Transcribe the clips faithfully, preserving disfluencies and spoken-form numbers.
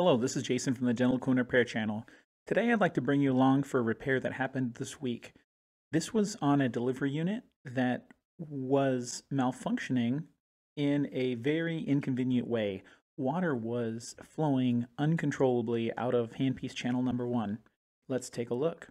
Hello, this is Jason from the Dental Equipment Repair Channel. Today I'd like to bring you along for a repair that happened this week. This was on a delivery unit that was malfunctioning in a very inconvenient way. Water was flowing uncontrollably out of handpiece channel number one. Let's take a look.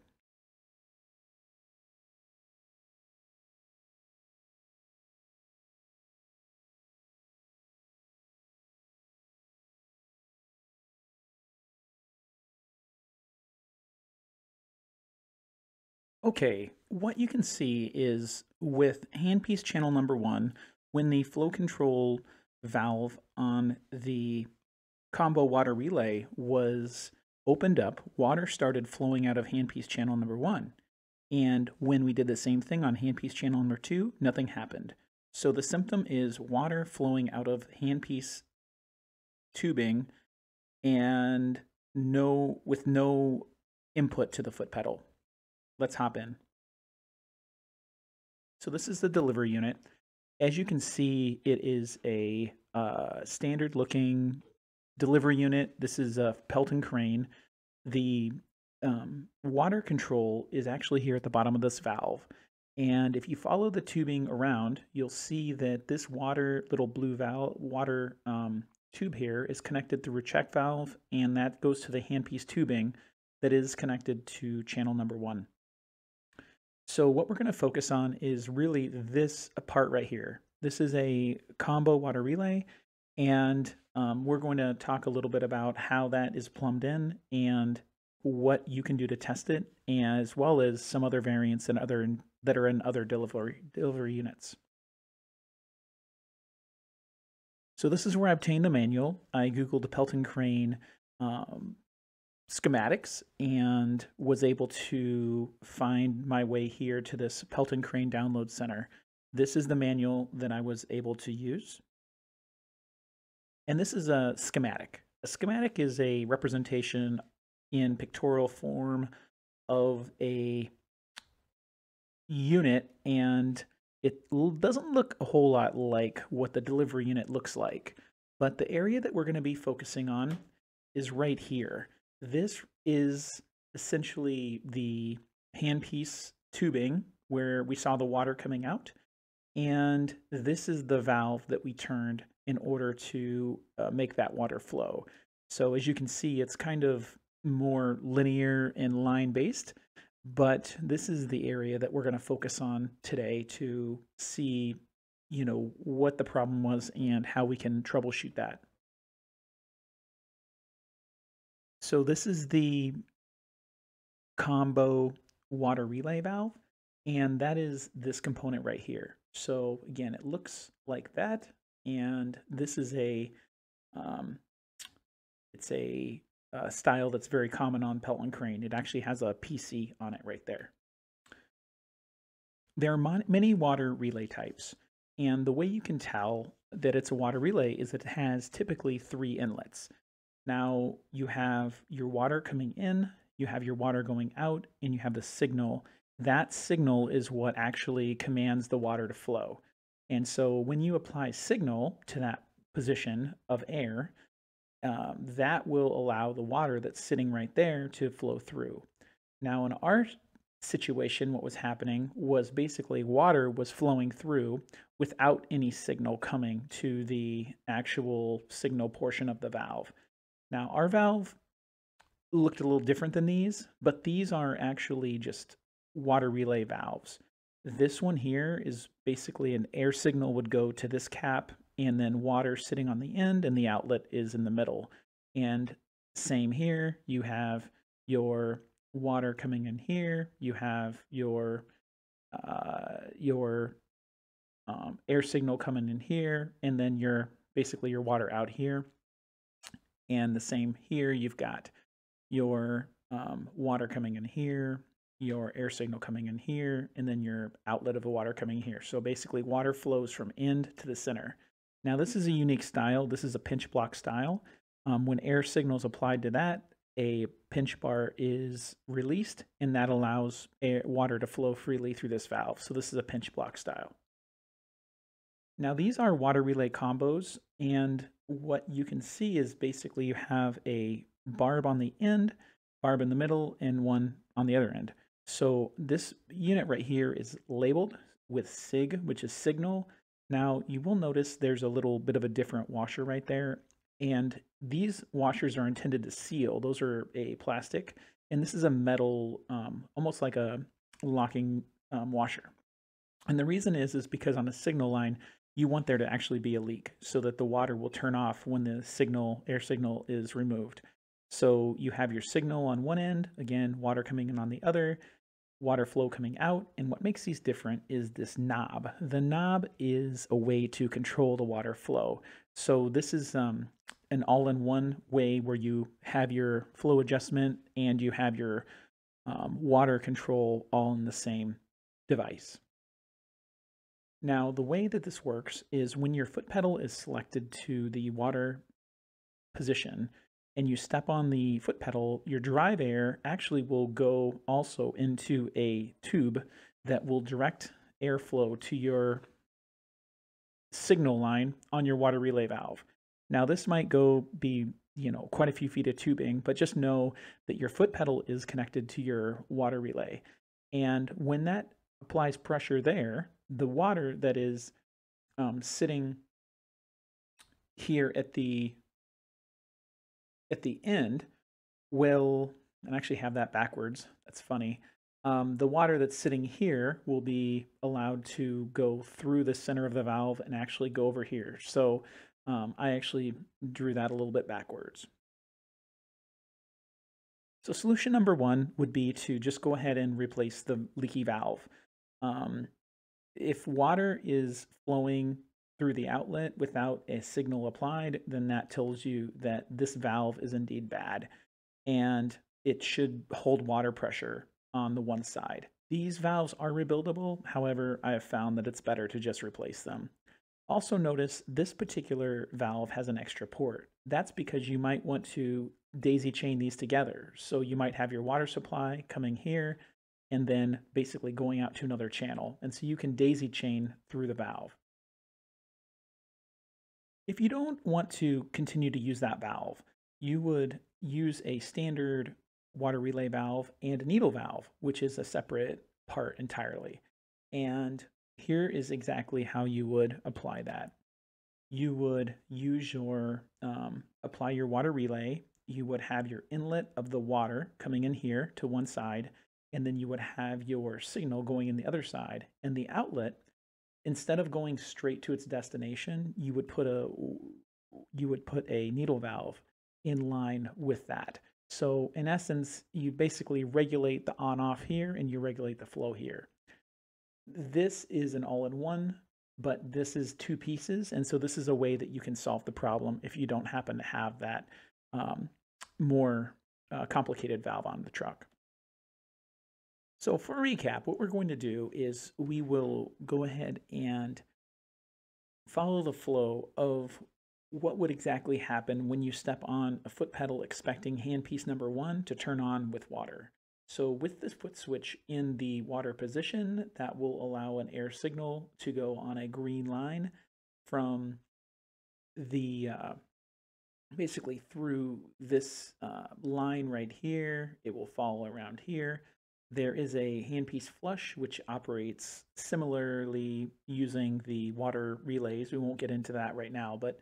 Okay, what you can see is with handpiece channel number one, when the flow control valve on the combo water relay was opened up, water started flowing out of handpiece channel number one. And when we did the same thing on handpiece channel number two, nothing happened. So the symptom is water flowing out of handpiece tubing and no with no input to the foot pedal. Let's hop in. So this is the delivery unit. As you can see, it is a uh, standard looking delivery unit. This is a Pelton Crane. The um, water control is actually here at the bottom of this valve. And if you follow the tubing around, you'll see that this water, little blue valve, water um, tube here is connected through a check valve, and that goes to the handpiece tubing that is connected to channel number one. So what we're going to focus on is really this part right here. This is a combo water relay, and um, we're going to talk a little bit about how that is plumbed in and what you can do to test it, as well as some other variants and other that are in other delivery delivery units. So this is where I obtained the manual. I googled the Pelton Crane um, schematics and was able to find my way here to this Pelton Crane Download Center. This is the manual that I was able to use. And this is a schematic. A schematic is a representation in pictorial form of a unit, and it doesn't look a whole lot like what the delivery unit looks like. But the area that we're going to be focusing on is right here. This is essentially the handpiece tubing where we saw the water coming out, and this is the valve that we turned in order to uh, make that water flow. So as you can see, it's kind of more linear and line-based, but this is the area that we're going to focus on today to see, you know, what the problem was and how we can troubleshoot that. So this is the combo water relay valve, and that is this component right here. So again, it looks like that, and this is a um, it's a, a style that's very common on Pelton Crane. It actually has a P C on it right there. There are many water relay types, and the way you can tell that it's a water relay is that it has typically three inlets. Now you have your water coming in, you have your water going out, and you have the signal. That signal is what actually commands the water to flow. And so when you apply signal to that position of air, um, that will allow the water that's sitting right there to flow through. Now in our situation, what was happening was basically water was flowing through without any signal coming to the actual signal portion of the valve. Now, our valve looked a little different than these, but these are actually just water relay valves. This one here is basically an air signal would go to this cap, and then water sitting on the end, and the outlet is in the middle. And same here, you have your water coming in here, you have your, uh, your um, air signal coming in here, and then your basically your water out here. And the same here, you've got your um, water coming in here, your air signal coming in here, and then your outlet of the water coming here. So basically water flows from end to the center. Now this is a unique style. This is a pinch block style. Um, when air signal is applied to that, a pinch bar is released, and that allows air, water to flow freely through this valve. So this is a pinch block style. Now these are water relay combos, and what you can see is basically you have a barb on the end, barb in the middle, and one on the other end. So this unit right here is labeled with S I G, which is signal. Now you will notice there's a little bit of a different washer right there, and these washers are intended to seal. Those are a plastic, and this is a metal, um, almost like a locking um, washer. And the reason is, is because on a signal line, you want there to actually be a leak so that the water will turn off when the signal, air signal is removed. So you have your signal on one end, again, water coming in on the other, water flow coming out. And what makes these different is this knob. The knob is a way to control the water flow. So this is um, an all-in-one way where you have your flow adjustment and you have your um, water control all in the same device. Now, the way that this works is when your foot pedal is selected to the water position and you step on the foot pedal, your drive air actually will go also into a tube that will direct airflow to your signal line on your water relay valve. Now, this might go be, you know, quite a few feet of tubing, but just know that your foot pedal is connected to your water relay. And when that applies pressure there, the water that is um, sitting here at the at the end will, and I actually have that backwards, that's funny, um, the water that's sitting here will be allowed to go through the center of the valve and actually go over here. So um, I actually drew that a little bit backwards. So solution number one would be to just go ahead and replace the leaky valve. Um, If water is flowing through the outlet without a signal applied, then that tells you that this valve is indeed bad and it should hold water pressure on the one side. These valves are rebuildable. However, I have found that it's better to just replace them. Also notice this particular valve has an extra port. That's because you might want to daisy chain these together. So you might have your water supply coming here and then basically going out to another channel. And so you can daisy chain through the valve. If you don't want to continue to use that valve, you would use a standard water relay valve and a needle valve, which is a separate part entirely. And here is exactly how you would apply that. You would use your, um, apply your water relay. You would have your inlet of the water coming in here to one side, and then you would have your signal going in the other side. And the outlet, instead of going straight to its destination, you would put a you would put a needle valve in line with that. So in essence, you basically regulate the on-off here and you regulate the flow here. This is an all-in-one, but this is two pieces. And so this is a way that you can solve the problem if you don't happen to have that um, more uh, complicated valve on the truck. So for recap, what we're going to do is we will go ahead and follow the flow of what would exactly happen when you step on a foot pedal expecting handpiece number one to turn on with water. So with this foot switch in the water position, that will allow an air signal to go on a green line from the uh, basically through this uh, line right here. It will follow around here. There is a handpiece flush, which operates similarly using the water relays. We won't get into that right now, but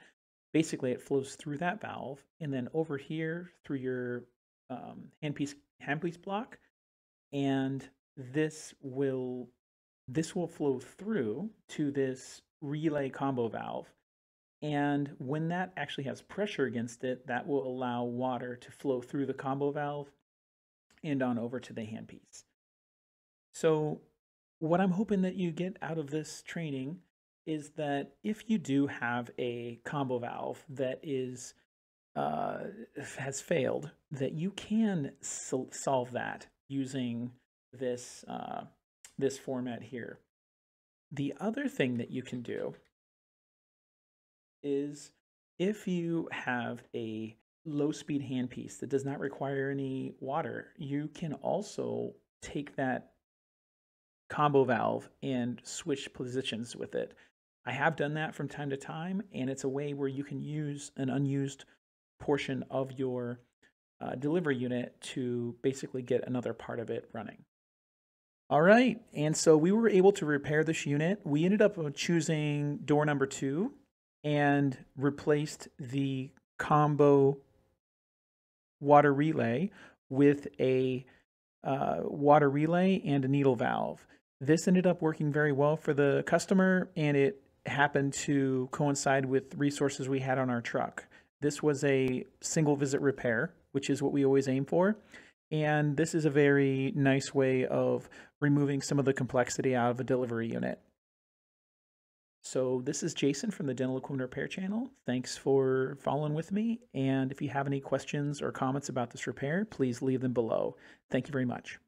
basically it flows through that valve. And then over here through your um, handpiece, handpiece block. And this will, this will flow through to this relay combo valve. And when that actually has pressure against it, that will allow water to flow through the combo valve and on over to the handpiece. So what I'm hoping that you get out of this training is that if you do have a combo valve that is uh, has failed, that you can sol solve that using this uh, this format here. The other thing that you can do is if you have a low-speed handpiece that does not require any water, you can also take that combo valve and switch positions with it. I have done that from time to time, and it's a way where you can use an unused portion of your uh, delivery unit to basically get another part of it running. All right, and so we were able to repair this unit. We ended up choosing door number two and replaced the combo water relay with a uh, water relay and a needle valve. This ended up working very well for the customer, and it happened to coincide with resources we had on our truck. This was a single visit repair, which is what we always aim for. And this is a very nice way of removing some of the complexity out of a delivery unit. So this is Jason from the Dental Equipment Repair Channel. Thanks for following with me. And if you have any questions or comments about this repair, please leave them below. Thank you very much.